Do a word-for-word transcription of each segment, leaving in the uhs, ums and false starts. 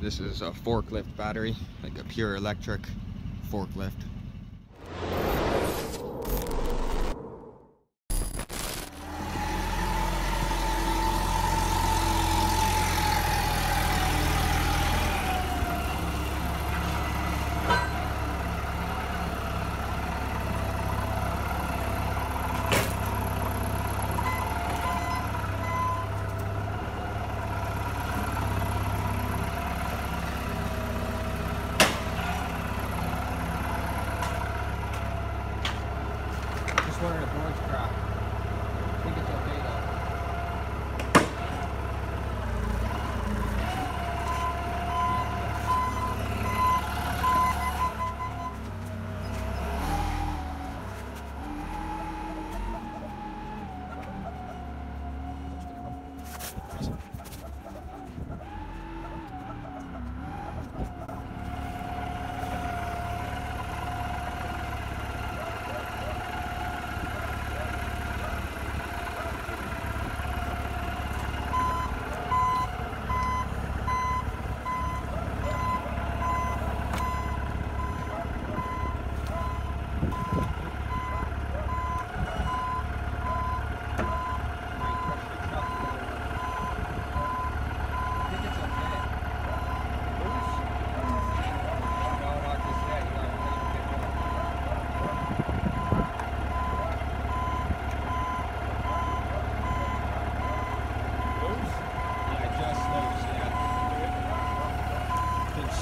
This is a forklift battery, like a pure electric forklift. One of the boards cracked. I think it's okay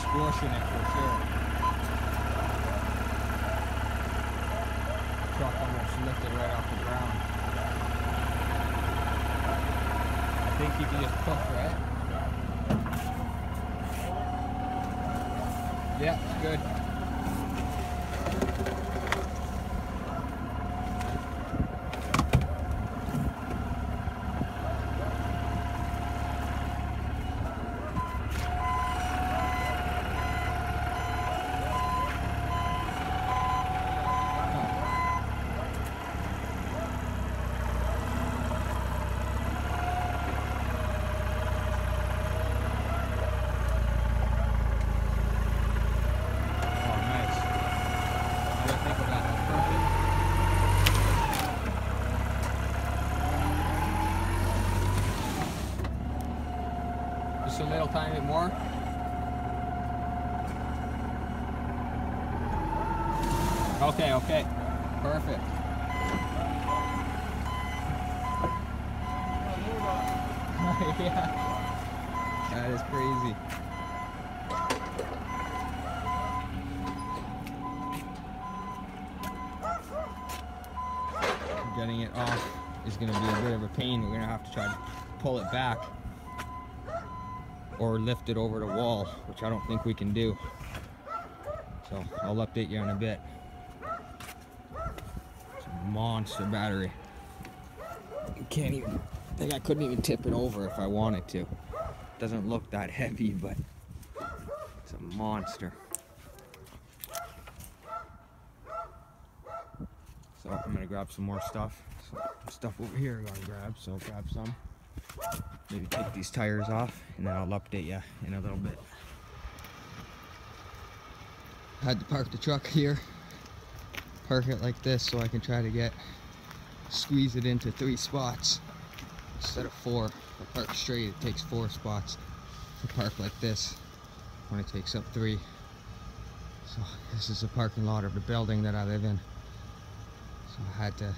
squashing it for sure. The truck almost lifted right off the ground. I think you can just push, right? Yeah, it's good. Just a little tiny bit more. Okay, okay. Perfect. Yeah. That is crazy. Getting it off is going to be a bit of a pain. We're going to have to try to pull it back, or lift it over the wall, which I don't think we can do. So I'll update you in a bit. It's a monster battery. I can't even, I think I couldn't even tip it over if I wanted to. It doesn't look that heavy, but it's a monster. So I'm gonna grab some more stuff. Some stuff over here I gotta grab, so I'll grab some. Maybe take these tires off, and then I'll update you in a little bit. I had to park the truck here, park it like this so I can try to get, squeeze it into three spots instead of four. If I park straight, it takes four spots. If I park like this, when it takes up three. So this is the parking lot of the building that I live in. So I had to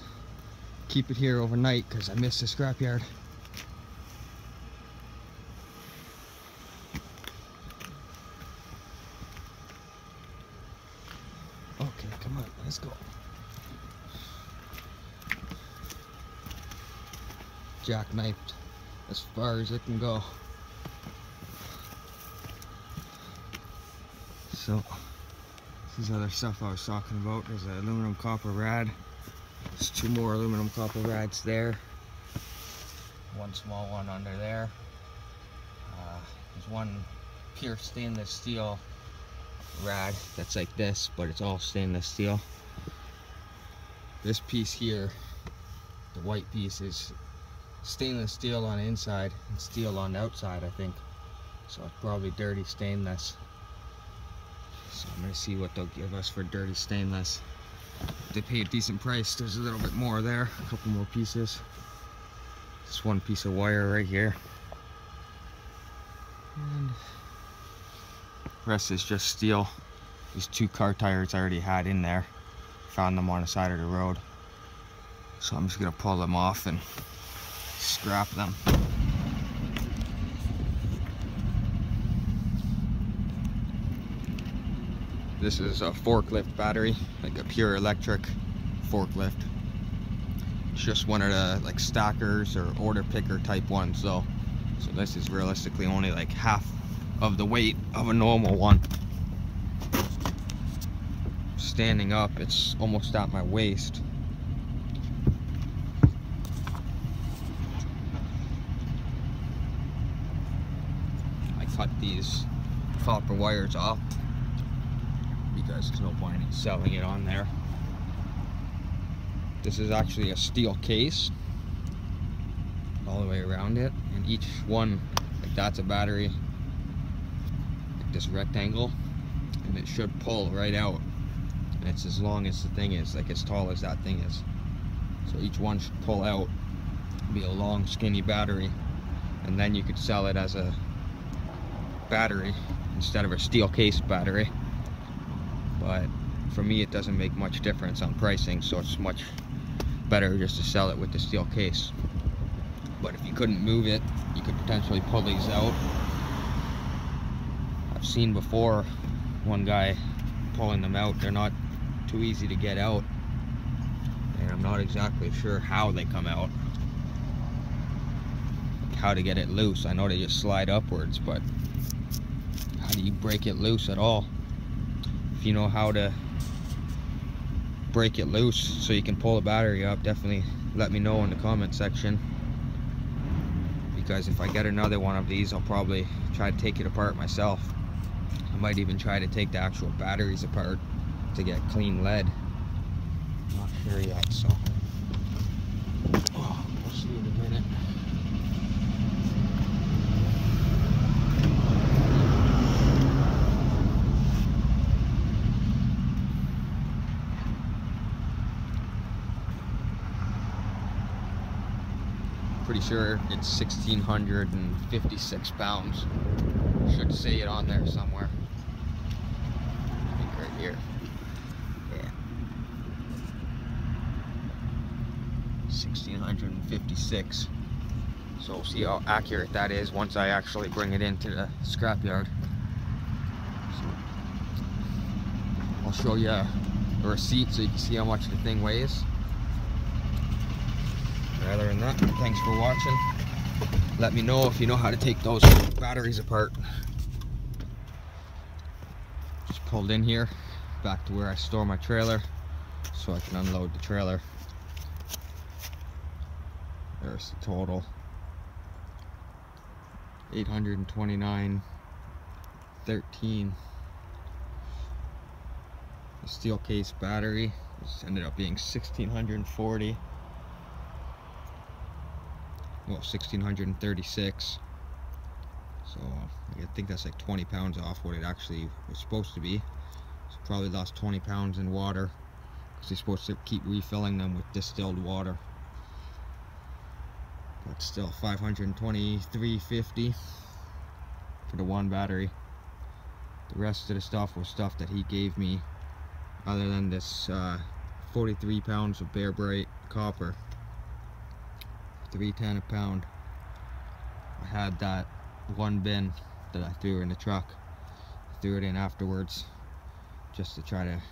keep it here overnight because I missed the scrapyard. Okay, come on, let's go. Jackknifed as far as it can go. So, this is other stuff I was talking about. There's an aluminum copper rad. There's two more aluminum copper rads there. One small one under there. Uh, there's one pure stainless steel rad that's like this, but it's all stainless steel. This piece here, the white piece, is stainless steel on the inside and steel on the outside, I think. So it's probably dirty stainless. So I'm gonna see what they'll give us for dirty stainless. They pay a decent price. There's a little bit more there, a couple more pieces. This one piece of wire right here. And the rest is just steel. These two car tires I already had in there. Found them on the side of the road. So I'm just gonna pull them off and scrap them. This is a forklift battery, like a pure electric forklift. It's just one of the like stackers or order picker type ones though. So this is realistically only like half of the weight of a normal one. Standing up, it's almost at my waist. I cut these copper wires off because there's no point in selling it on there. This is actually a steel case all the way around it, and each one, like that's a battery, like this rectangle, and it should pull right out. And it's as long as the thing is, like as tall as that thing is. So each one should pull out, be a long skinny battery, and then you could sell it as a battery instead of a steel case battery. But for me it doesn't make much difference on pricing, so it's much better just to sell it with the steel case. But if you couldn't move it, you could potentially pull these out. I've seen before one guy pulling them out. They're not too easy to get out, and I'm not exactly sure how they come out, like how to get it loose. I know they just slide upwards, but how do you break it loose at all? If you know how to break it loose so you can pull the battery up, definitely let me know in the comment section, because if I get another one of these, I'll probably try to take it apart myself. I might even try to take the actual batteries apart to get clean lead. Not sure yet, so oh, we'll see in a minute. Pretty sure it's one thousand six hundred fifty-six pounds. Should see it on there somewhere. I think right here. Yeah. one thousand six hundred fifty-six. So we'll see how accurate that is once I actually bring it into the scrapyard. So I'll show you a receipt so you can see how much the thing weighs. Other than that, thanks for watching. Let me know if you know how to take those batteries apart. Just pulled in here, back to where I store my trailer, so I can unload the trailer. There's the total. eight hundred twenty-nine thirteen. The steel case battery just ended up being one thousand six hundred forty. Well, one thousand six hundred thirty-six, so I think that's like twenty pounds off what it actually was supposed to be. So probably lost twenty pounds in water, because they're supposed to keep refilling them with distilled water. But still, five hundred twenty-three fifty for the one battery. The rest of the stuff was stuff that he gave me, other than this uh, forty-three pounds of Bear Bright copper. three ten a pound. I had that one bin that I threw in the truck. I threw it in afterwards just to try to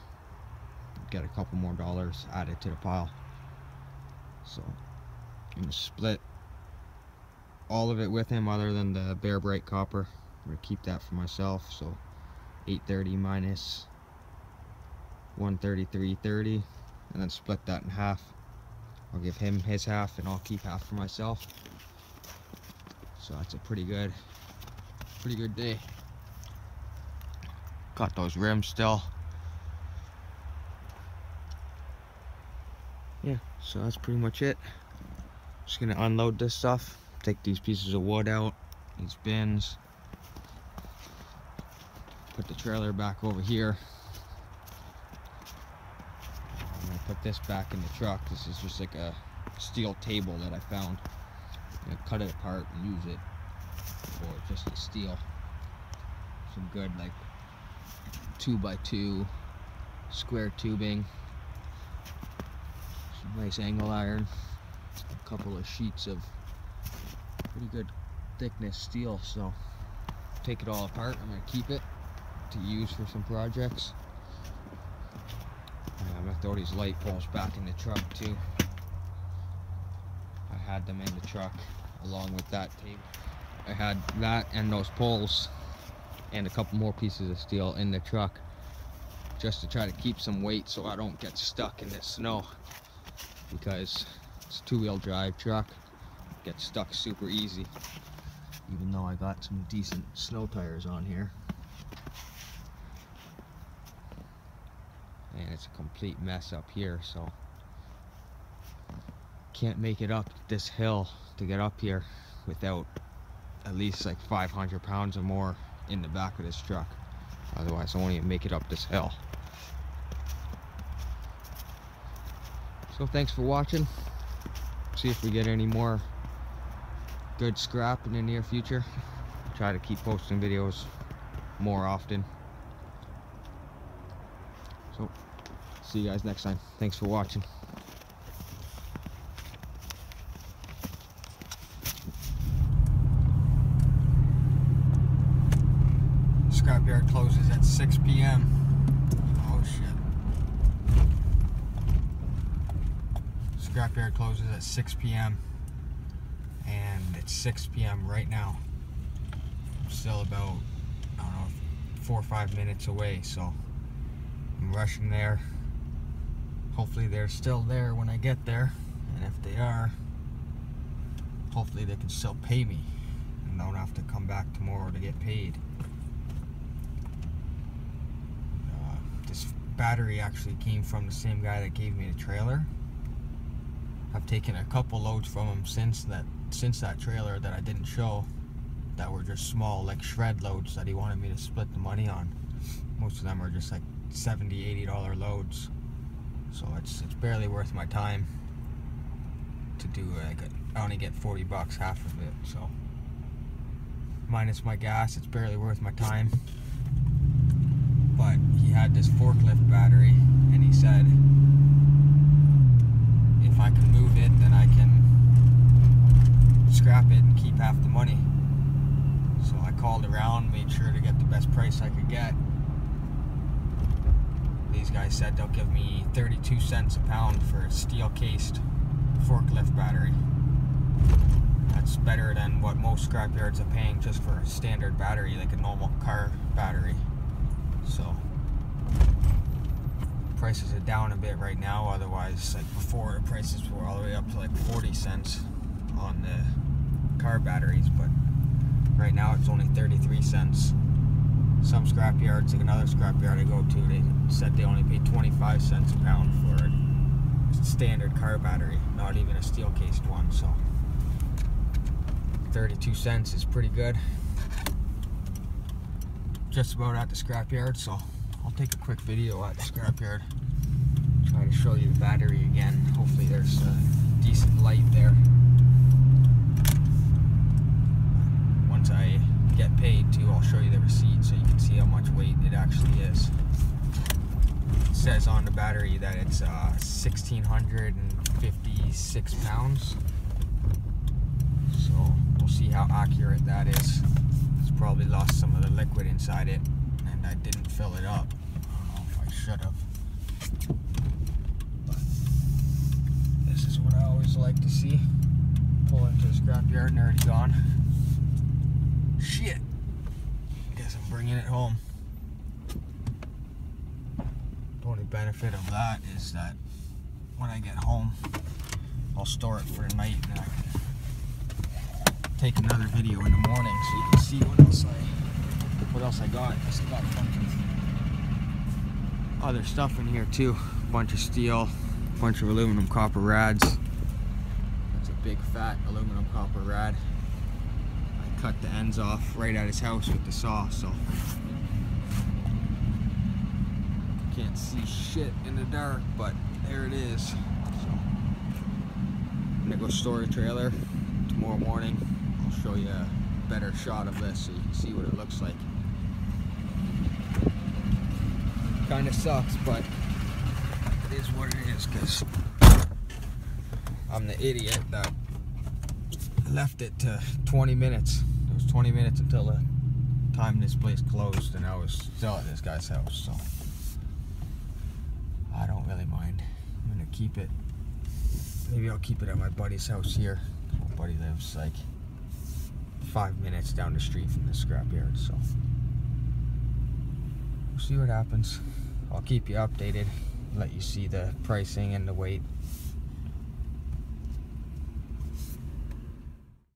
get a couple more dollars added to the pile. So I'm gonna split all of it with him other than the Bear Bright copper. I'm gonna keep that for myself. So eight thirty minus one thirty-three thirty, and then split that in half. I'll give him his half and I'll keep half for myself. So that's a pretty good pretty good day. Got those rims still. Yeah, so that's pretty much it. Just gonna unload this stuff, take these pieces of wood out, these bins, put the trailer back over here. I'm gonna put this back in the truck. This is just like a steel table that I found. I'm gonna cut it apart and use it for just the steel. Some good like two by two square tubing, some nice angle iron, a couple of sheets of pretty good thickness steel. So take it all apart. I'm gonna keep it to use for some projects. And I'm gonna throw these light poles back in the truck too. I had them in the truck along with that table. I had that and those poles and a couple more pieces of steel in the truck just to try to keep some weight so I don't get stuck in this snow, because it's a two-wheel drive truck, gets stuck super easy, even though I got some decent snow tires on here. And it's a complete mess up here, so can't make it up this hill to get up here without at least like five hundred pounds or more in the back of this truck. Otherwise I won't even make it up this hill. So thanks for watching. See if we get any more good scrap in the near future. Try to keep posting videos more often. So see you guys next time. Thanks for watching. Scrapyard closes at six P M Oh shit. Scrapyard closes at six P M and it's six P M right now. I'm still about, I don't know, four or five minutes away, so I'm rushing there. Hopefully they're still there when I get there, and if they are, hopefully they can still pay me and I don't have to come back tomorrow to get paid. Battery actually came from the same guy that gave me the trailer. I've taken a couple loads from him since that since that trailer that I didn't show, that were just small like shred loads that he wanted me to split the money on. Most of them are just like seventy, eighty dollar loads, so it's it's barely worth my time to do. Like a, I only get forty bucks half of it, so minus my gas it's barely worth my time. But he had this forklift battery and he said if I can move it then I can scrap it and keep half the money. So I called around, made sure to get the best price I could get. These guys said they'll give me thirty-two cents a pound for a steel cased forklift battery. That's better than what most scrapyards are paying just for a standard battery, like a normal car battery. So prices are down a bit right now. Otherwise, like before, prices were all the way up to like forty cents on the car batteries, but right now it's only thirty-three cents. Some scrapyards, like another scrapyard I go to, they said they only pay twenty-five cents a pound for a standard car battery, not even a steel cased one. So thirty-two cents is pretty good. Just about at the scrapyard, so I'll take a quick video at the scrapyard. Try to show you the battery again. Hopefully there's a decent light there. Once I get paid too, I'll show you the receipt so you can see how much weight it actually is. It says on the battery that it's uh, one thousand six hundred fifty-six pounds. So we'll see how accurate that is. Probably lost some of the liquid inside it and I didn't fill it up. I don't know if I should have. But this is what I always like to see. Pull into the scrapyard and already gone. Shit! I guess I'm bringing it home. The only benefit of that is that when I get home, I'll store it for the night and I can take another video in the morning so you can see what else I what else I got. I still got a bunch of other stuff in here too. Bunch of steel, bunch of aluminum copper rads. That's a big fat aluminum copper rad. I cut the ends off right at his house with the saw, so can't see shit in the dark, but there it is. So, I'm gonna go store a trailer. Tomorrow morning, I'll show you a better shot of this so you can see what it looks like. Kind of sucks, but it is what it is, because I'm the idiot that left it to twenty minutes. It was twenty minutes until the time this place closed, and I was still at this guy's house, so I don't really mind. I'm gonna keep it. Maybe I'll keep it at my buddy's house here. My buddy lives like five minutes down the street from the scrapyard, so we'll see what happens. I'll keep you updated, let you see the pricing and the weight.